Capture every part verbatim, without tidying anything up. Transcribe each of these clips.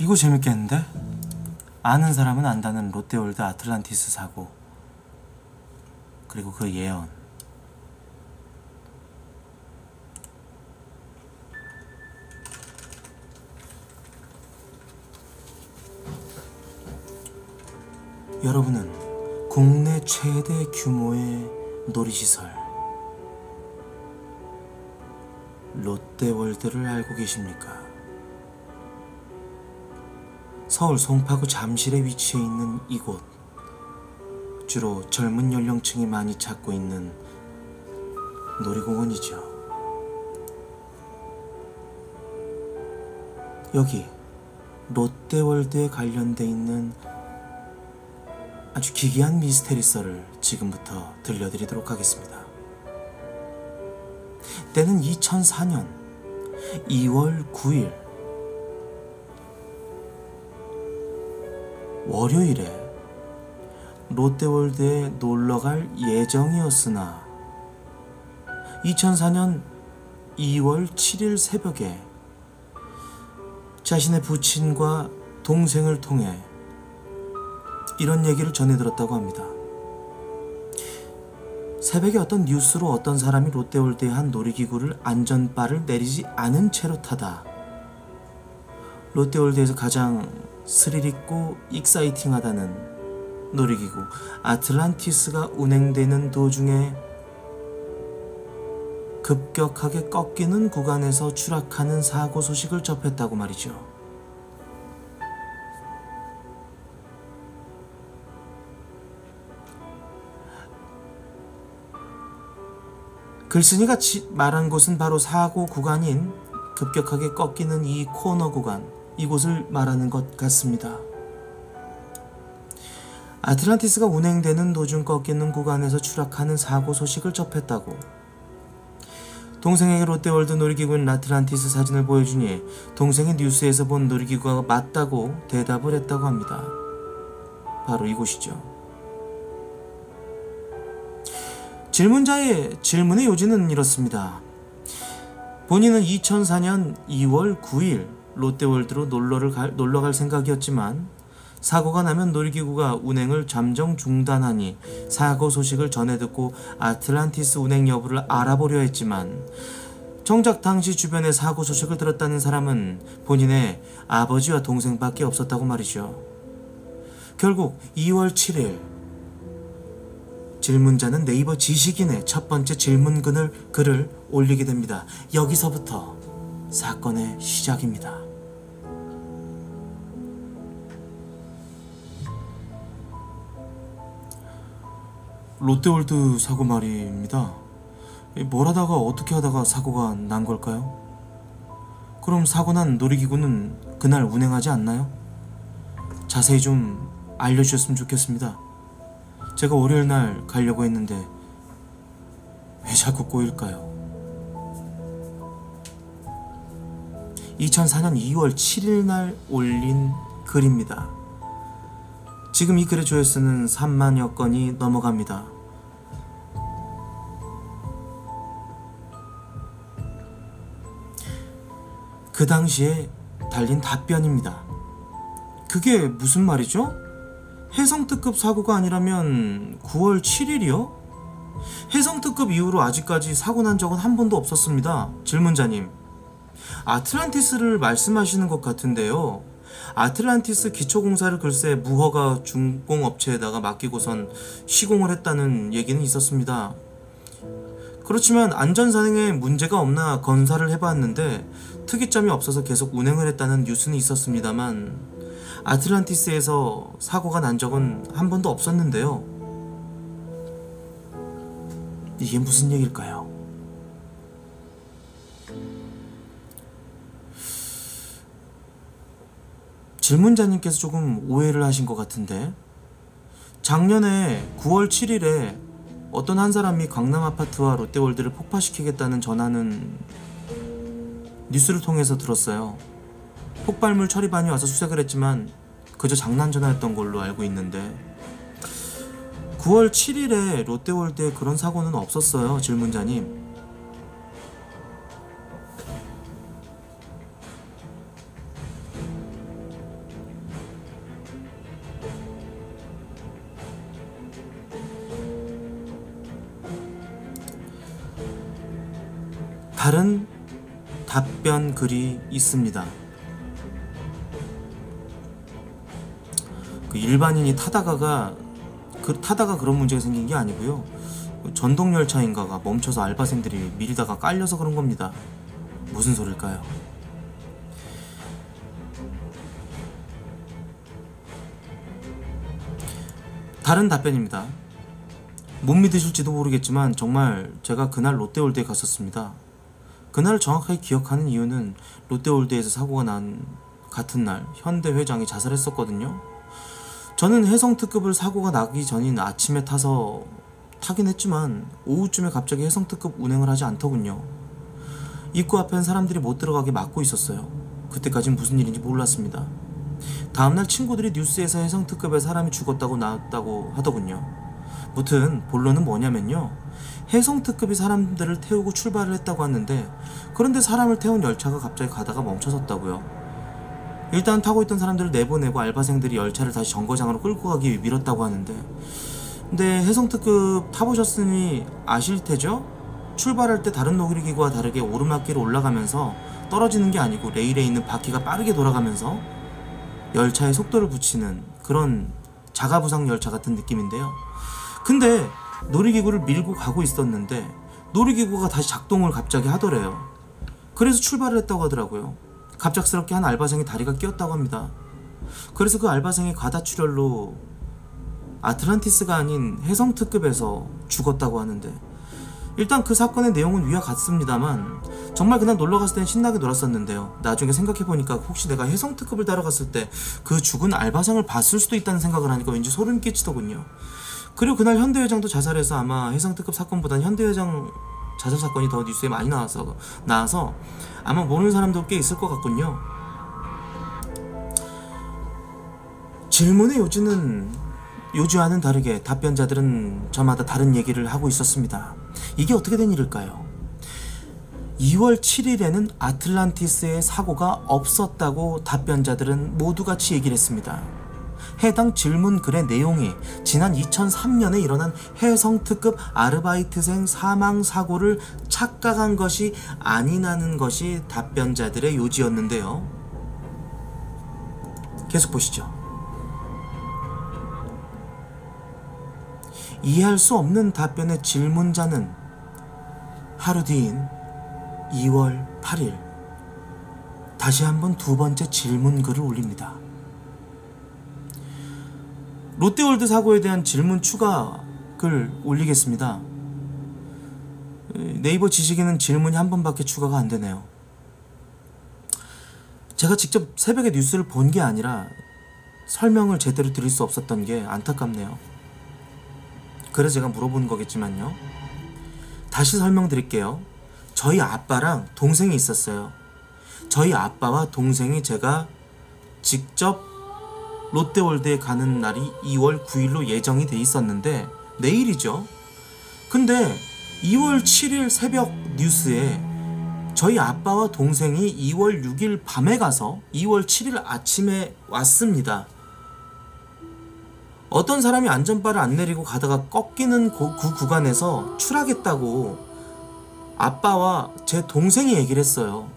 이거 재밌겠는데? 아는 사람은 안다는 롯데월드 아틀란티스 사고 그리고 그 예언. 여러분은 국내 최대 규모의 놀이시설 롯데월드를 알고 계십니까? 서울 송파구 잠실에 위치해 있는 이곳, 주로 젊은 연령층이 많이 찾고 있는 놀이공원이죠. 여기 롯데월드에 관련돼 있는 아주 기괴한 미스테리 썰을 지금부터 들려드리도록 하겠습니다. 때는 이천사 년 이월 구일 월요일에 롯데월드에 놀러갈 예정이었으나 이천사 년 이월 칠일 새벽에 자신의 부친과 동생을 통해 이런 얘기를 전해들었다고 합니다. 새벽에 어떤 뉴스로 어떤 사람이 롯데월드의 한 놀이기구를 안전바를 내리지 않은 채로 타다 롯데월드에서 가장 스릴있고 익사이팅하다는 놀이기구 아틀란티스가 운행되는 도중에 급격하게 꺾이는 구간에서 추락하는 사고 소식을 접했다고 말이죠. 글쓴이가 말한 곳은 바로 사고 구간인 급격하게 꺾이는 이 코너 구간, 이곳을 말하는 것 같습니다. 아틀란티스가 운행되는 도중 꺾이는 구간에서 추락하는 사고 소식을 접했다고. 동생에게 롯데월드 놀이기구인 아틀란티스 사진을 보여주니 동생이 뉴스에서 본 놀이기구가 맞다고 대답을 했다고 합니다. 바로 이곳이죠. 질문자의 질문의 요지는 이렇습니다. 본인은 이천사 년 이월 구일 롯데월드로 놀러를 갈, 놀러갈 생각이었지만 사고가 나면 놀이기구가 운행을 잠정 중단하니 사고 소식을 전해듣고 아틀란티스 운행 여부를 알아보려 했지만 정작 당시 주변에 사고 소식을 들었다는 사람은 본인의 아버지와 동생밖에 없었다고 말이죠. 결국 이월 칠일 질문자는 네이버 지식인의 첫 번째 질문글을 글을 올리게 됩니다. 여기서부터 사건의 시작입니다. 롯데월드 사고 말입니다. 뭘 하다가 어떻게 하다가 사고가 난 걸까요? 그럼 사고 난 놀이기구는 그날 운행하지 않나요? 자세히 좀 알려주셨으면 좋겠습니다. 제가 월요일 날 가려고 했는데 왜 자꾸 꼬일까요? 이천사 년 이월 칠일 날 올린 글입니다. 지금 이 글의 조회수는 삼만여 건이 넘어갑니다. 그 당시에 달린 답변입니다. 그게 무슨 말이죠? 혜성특급 사고가 아니라면 구월 칠일이요? 혜성특급 이후로 아직까지 사고 난 적은 한 번도 없었습니다. 질문자님, 아틀란티스를 말씀하시는 것 같은데요. 아틀란티스 기초공사를 글쎄 무허가 준공업체에다가 맡기고선 시공을 했다는 얘기는 있었습니다. 그렇지만 안전산행에 문제가 없나 건사를 해봤는데 특이점이 없어서 계속 운행을 했다는 뉴스는 있었습니다만 아틀란티스에서 사고가 난 적은 한 번도 없었는데요. 이게 무슨 얘기일까요? 질문자님께서 조금 오해를 하신 것 같은데, 작년에 구월 칠일에 어떤 한 사람이 강남 아파트와 롯데월드를 폭파시키겠다는 전화는 뉴스를 통해서 들었어요. 폭발물 처리반이 와서 수색을 했지만 그저 장난 전화였던 걸로 알고 있는데 구월 칠일에 롯데월드에 그런 사고는 없었어요. 질문자님, 다른 답변 글이 있습니다. 그 일반인이 타다가가 그 타다가 그런 문제가 생긴 게 아니고요. 전동열차인가가 멈춰서 알바생들이 밀다가 깔려서 그런 겁니다. 무슨 소릴까요? 다른 답변입니다. 못 믿으실지도 모르겠지만 정말 제가 그날 롯데월드에 갔었습니다. 그날을 정확하게 기억하는 이유는 롯데월드에서 사고가 난 같은 날 현대 회장이 자살했었거든요. 저는 혜성특급을 사고가 나기 전인 아침에 타서 타긴 했지만 오후쯤에 갑자기 혜성특급 운행을 하지 않더군요. 입구 앞엔 사람들이 못 들어가게 막고 있었어요. 그때까진 무슨 일인지 몰랐습니다. 다음날 친구들이 뉴스에서 혜성특급에 사람이 죽었다고 나왔다고 하더군요. 무튼 본론은 뭐냐면요, 혜성특급이 사람들을 태우고 출발을 했다고 하는데, 그런데 사람을 태운 열차가 갑자기 가다가 멈춰섰다고요. 일단 타고 있던 사람들을 내보내고 알바생들이 열차를 다시 정거장으로 끌고 가기 위해 밀었다고 하는데, 근데 혜성특급 타보셨으니 아실테죠? 출발할 때 다른 놀이기구와 다르게 오르막길을 올라가면서 떨어지는 게 아니고 레일에 있는 바퀴가 빠르게 돌아가면서 열차에 속도를 붙이는 그런 자가부상 열차 같은 느낌인데요. 근데 놀이기구를 밀고 가고 있었는데 놀이기구가 다시 작동을 갑자기 하더래요. 그래서 출발을 했다고 하더라고요. 갑작스럽게 한 알바생이 다리가 끼었다고 합니다. 그래서 그 알바생이 과다출혈로 아틀란티스가 아닌 혜성특급에서 죽었다고 하는데, 일단 그 사건의 내용은 위와 같습니다만 정말 그날 놀러갔을 땐 신나게 놀았었는데요, 나중에 생각해보니까 혹시 내가 혜성특급을 따러 갔을 때 그 죽은 알바생을 봤을 수도 있다는 생각을 하니까 왠지 소름 끼치더군요. 그리고 그날 현대회장도 자살해서 아마 혜성특급 사건보다는 현대회장 자살 사건이 더 뉴스에 많이 나와서, 나와서 아마 모르는 사람도 꽤 있을 것 같군요. 질문의 요지는 요지와는 다르게 답변자들은 저마다 다른 얘기를 하고 있었습니다. 이게 어떻게 된 일일까요? 이월 칠일에는 아틀란티스의 사고가 없었다고 답변자들은 모두 같이 얘기를 했습니다. 해당 질문글의 내용이 지난 이천삼 년에 일어난 혜성특급 아르바이트생 사망사고를 착각한 것이 아니라는 것이 답변자들의 요지였는데요. 계속 보시죠. 이해할 수 없는 답변의 질문자는 하루 뒤인 이월 팔일 다시 한번 두 번째 질문글을 올립니다. 롯데월드 사고에 대한 질문 추가 글 올리겠습니다. 네이버 지식인은 질문이 한 번밖에 추가가 안 되네요. 제가 직접 새벽에 뉴스를 본 게 아니라 설명을 제대로 드릴 수 없었던 게 안타깝네요. 그래서 제가 물어본 거겠지만요. 다시 설명드릴게요. 저희 아빠랑 동생이 있었어요. 저희 아빠와 동생이 제가 직접 롯데월드에 가는 날이 이월 구일로 예정이 돼 있었는데 내일이죠. 근데 이월 칠일 새벽 뉴스에 저희 아빠와 동생이 이월 육일 밤에 가서 이월 칠일 아침에 왔습니다. 어떤 사람이 안전바를 안 내리고 가다가 꺾이는 그 구간에서 추락했다고 아빠와 제 동생이 얘기를 했어요.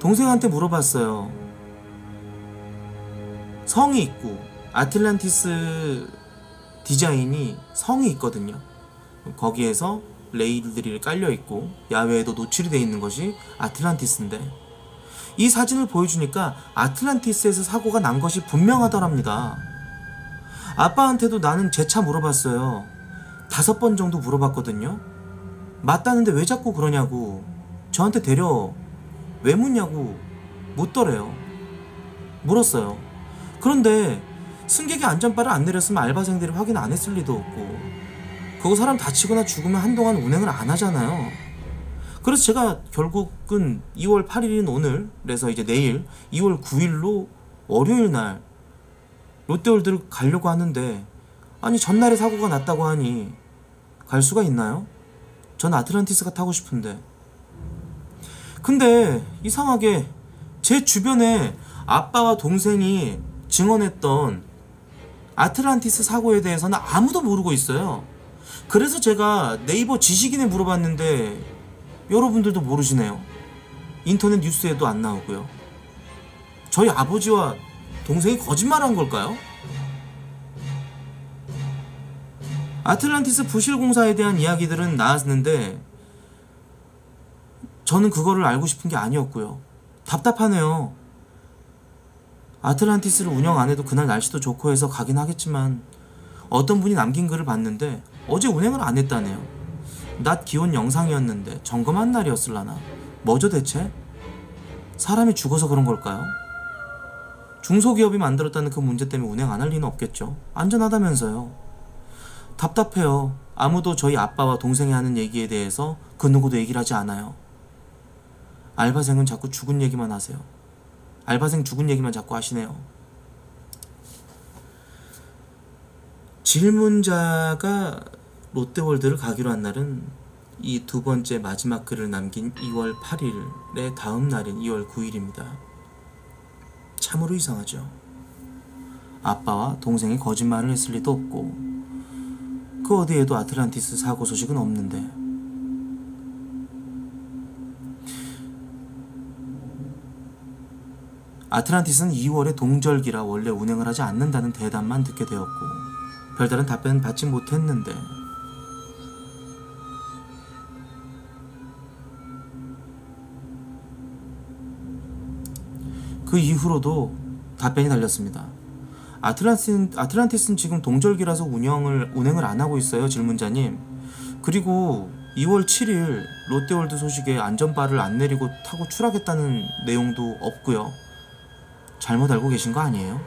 동생한테 물어봤어요. 성이 있고 아틀란티스 디자인이 성이 있거든요. 거기에서 레일들이 깔려있고 야외에도 노출이 돼 있는 것이 아틀란티스인데, 이 사진을 보여주니까 아틀란티스에서 사고가 난 것이 분명하더랍니다. 아빠한테도 나는 제 차 물어봤어요. 다섯 번 정도 물어봤거든요. 맞다는데 왜 자꾸 그러냐고, 저한테 데려 왜 묻냐고 묻더래요. 물었어요. 그런데 승객이 안전바를 안 내렸으면 알바생들이 확인 안 했을 리도 없고, 그거 사람 다치거나 죽으면 한동안 운행을 안 하잖아요. 그래서 제가 결국은 이월 팔일인 오늘, 그래서 이제 내일 이월 구일로 월요일 날 롯데월드를 가려고 하는데, 아니 전날에 사고가 났다고 하니 갈 수가 있나요? 전 아틀란티스가 타고 싶은데. 근데 이상하게 제 주변에 아빠와 동생이 증언했던 아틀란티스 사고에 대해서는 아무도 모르고 있어요. 그래서 제가 네이버 지식인에 물어봤는데 여러분들도 모르시네요. 인터넷 뉴스에도 안 나오고요. 저희 아버지와 동생이 거짓말한 걸까요? 아틀란티스 부실공사에 대한 이야기들은 나왔는데 저는 그거를 알고 싶은 게 아니었고요. 답답하네요. 아틀란티스를 운영 안 해도 그날 날씨도 좋고 해서 가긴 하겠지만, 어떤 분이 남긴 글을 봤는데 어제 운행을 안 했다네요. 낮 기온 영상이었는데 점검한 날이었을라나. 뭐죠 대체? 사람이 죽어서 그런 걸까요? 중소기업이 만들었다는 그 문제 때문에 운행 안 할 리는 없겠죠. 안전하다면서요. 답답해요. 아무도 저희 아빠와 동생이 하는 얘기에 대해서 그 누구도 얘기를 하지 않아요. 알바생은 자꾸 죽은 얘기만 하세요. 알바생 죽은 얘기만 자꾸 하시네요. 질문자가 롯데월드를 가기로 한 날은 이 두 번째 마지막 글을 남긴 이월 팔일의 다음 날인 이월 구일입니다. 참으로 이상하죠. 아빠와 동생이 거짓말을 했을 리도 없고 그 어디에도 아틀란티스 사고 소식은 없는데, 아틀란티스는 이월에 동절기라 원래 운행을 하지 않는다는 대답만 듣게 되었고 별다른 답변은 받지 못했는데, 그 이후로도 답변이 달렸습니다. 아틀란티스, 아틀란티스는 지금 동절기라서 운영을, 운행을 안하고 있어요, 질문자님. 그리고 이월 칠일 롯데월드 소식에 안전바를 안 내리고 타고 출항했다는 내용도 없고요. 잘못 알고 계신 거 아니에요?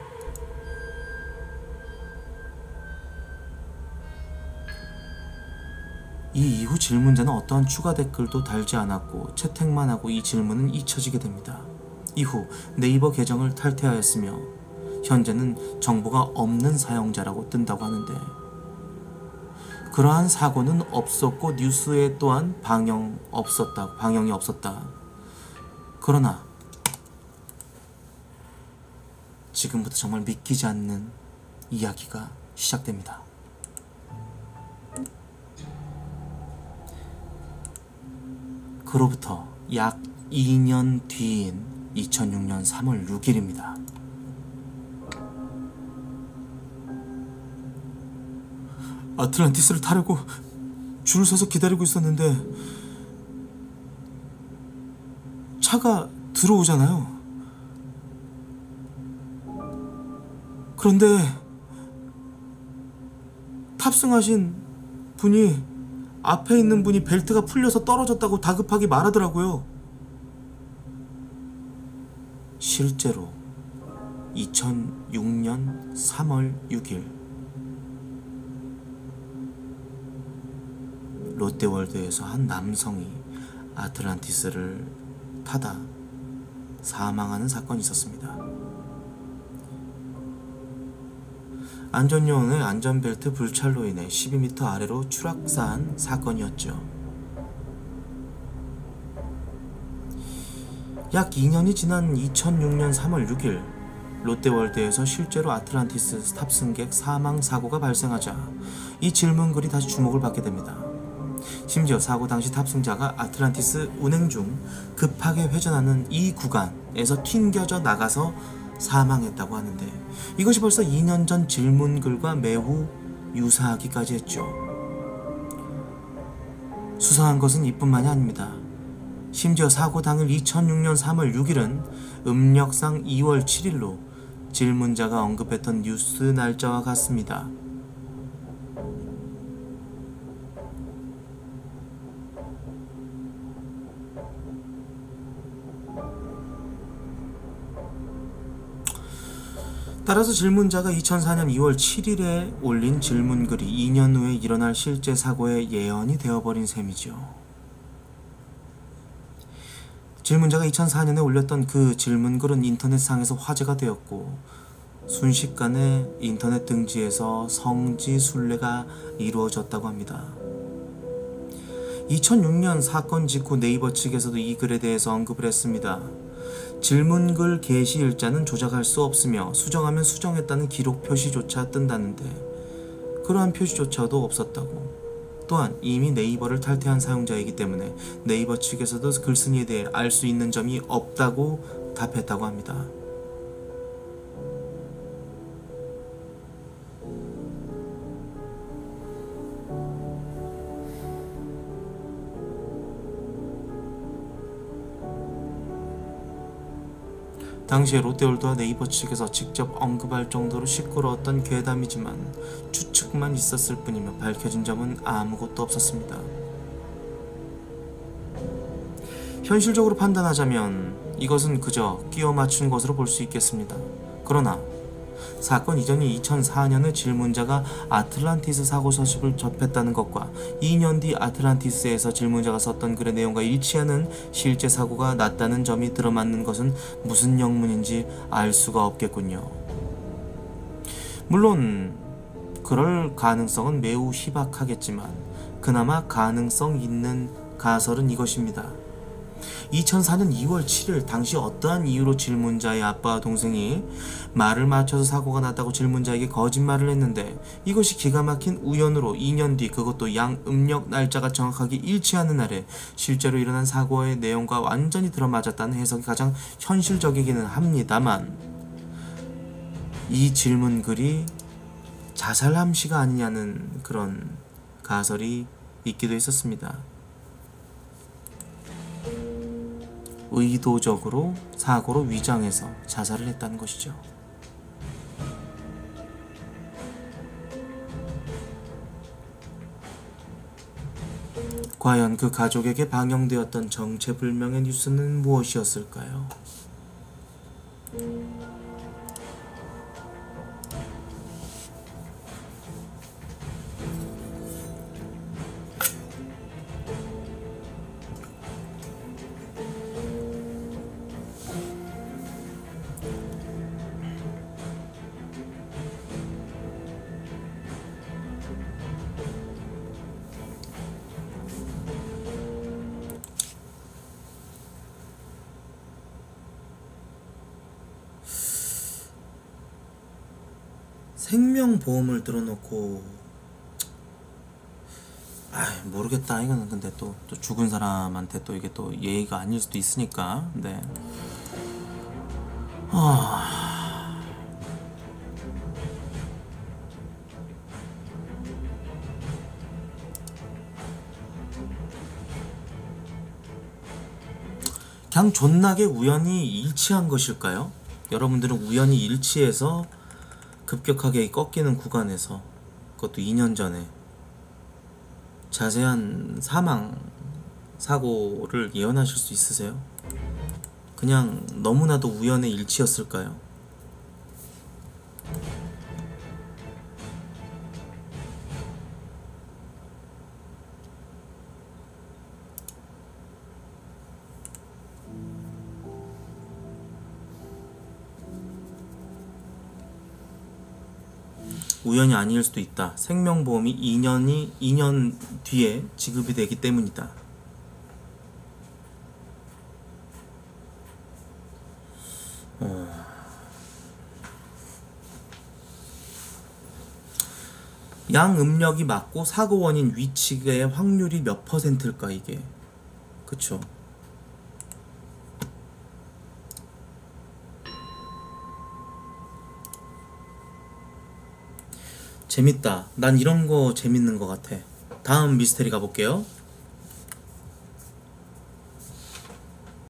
이 이후 질문자는 어떠한 추가 댓글도 달지 않았고 채택만 하고 이 질문은 잊혀지게 됩니다. 이후 네이버 계정을 탈퇴하였으며 현재는 정보가 없는 사용자라고 뜬다고 하는데, 그러한 사고는 없었고 뉴스에 또한 방영 없었다, 방영이 없었다. 그러나 지금부터 정말 믿기지 않는 이야기가 시작됩니다. 그로부터 약 이 년 뒤인 이천육년 삼월 육일입니다. 아틀란티스를 타려고 줄을 서서 기다리고 있었는데 차가 들어오잖아요. 그런데 탑승하신 분이, 앞에 있는 분이 벨트가 풀려서 떨어졌다고 다급하게 말하더라고요. 실제로 이천육년 삼월 육일 롯데월드에서 한 남성이 아틀란티스를 타다 사망하는 사건이 있었습니다. 안전요원의 안전벨트 불찰로 인해 십이 미터 아래로 추락사한 사건이었죠. 약 이 년이 지난 이천육년 삼월 육일 롯데월드에서 실제로 아틀란티스 탑승객 사망 사고가 발생하자 이 질문글이 다시 주목을 받게 됩니다. 심지어 사고 당시 탑승자가 아틀란티스 운행 중 급하게 회전하는 이 구간에서 튕겨져 나가서 사망했다고 하는데, 이것이 벌써 이 년 전 질문글과 매우 유사하기까지 했죠. 수상한 것은 이뿐만이 아닙니다. 심지어 사고 당일 이천육년 삼월 육일은 음력상 이월 칠일로 질문자가 언급했던 뉴스 날짜와 같습니다. 따라서 질문자가 이천사년 이월 칠일에 올린 질문글이 이 년 후에 일어날 실제 사고의 예언이 되어버린 셈이죠. 질문자가 이천사년에 올렸던 그 질문글은 인터넷상에서 화제가 되었고 순식간에 인터넷 등지에서 성지 순례가 이루어졌다고 합니다. 이천육년 사건 직후 네이버 측에서도 이 글에 대해서 언급을 했습니다. 질문글 게시 일자는 조작할 수 없으며 수정하면 수정했다는 기록 표시조차 뜬다는데 그러한 표시조차도 없었다고. 또한 이미 네이버를 탈퇴한 사용자이기 때문에 네이버 측에서도 글쓴이에 대해 알 수 있는 점이 없다고 답했다고 합니다. 당시에 롯데월드와 네이버 측에서 직접 언급할 정도로 시끄러웠던 괴담이지만 추측만 있었을 뿐이며 밝혀진 점은 아무것도 없었습니다. 현실적으로 판단하자면 이것은 그저 끼워 맞춘 것으로 볼 수 있겠습니다. 그러나 사건 이전인 이천사 년의 질문자가 아틀란티스 사고 소식을 접했다는 것과 이 년 뒤 아틀란티스에서 질문자가 썼던 글의 내용과 일치하는 실제 사고가 났다는 점이 들어맞는 것은 무슨 영문인지 알 수가 없겠군요. 물론 그럴 가능성은 매우 희박하겠지만 그나마 가능성 있는 가설은 이것입니다. 이천사 년 이 월 칠 일 당시 어떠한 이유로 질문자의 아빠와 동생이 말을 맞춰서 사고가 났다고 질문자에게 거짓말을 했는데 이것이 기가 막힌 우연으로 이 년 뒤 그것도 양 음력 날짜가 정확하게 일치하는 날에 실제로 일어난 사고의 내용과 완전히 들어맞았다는 해석이 가장 현실적이기는 합니다만 이 질문글이 자살 함시가 아니냐는 그런 가설이 있기도 했었습니다. 의도적으로 사고로 위장해서 자살을 했다는 것이죠. 과연 그 가족에게 방영되었던 정체불명의 뉴스는 무엇이었을까요? 생명보험을 들어놓고 아 모르겠다 이거는 근데 또, 또 죽은 사람한테 또 이게 또 예의가 아닐 수도 있으니까 네. 아... 그냥 존나게 우연히 일치한 것일까요? 여러분들은 우연히 일치해서 급격하게 꺾이는 구간에서 그것도 이 년 전에 자세한 사망, 사고를 예언하실 수 있으세요? 그냥 너무나도 우연의 일치였을까요? 우연이 아닐 수도 있다. 생명보험이 이 년이 이 년 뒤에 지급이 되기 때문이다. 어... 양 음력이 맞고 사고 원인 위치의 확률이 몇 퍼센트일까 이게? 그쵸? 재밌다. 난 이런 거 재밌는 것 같아. 다음 미스테리 가볼게요.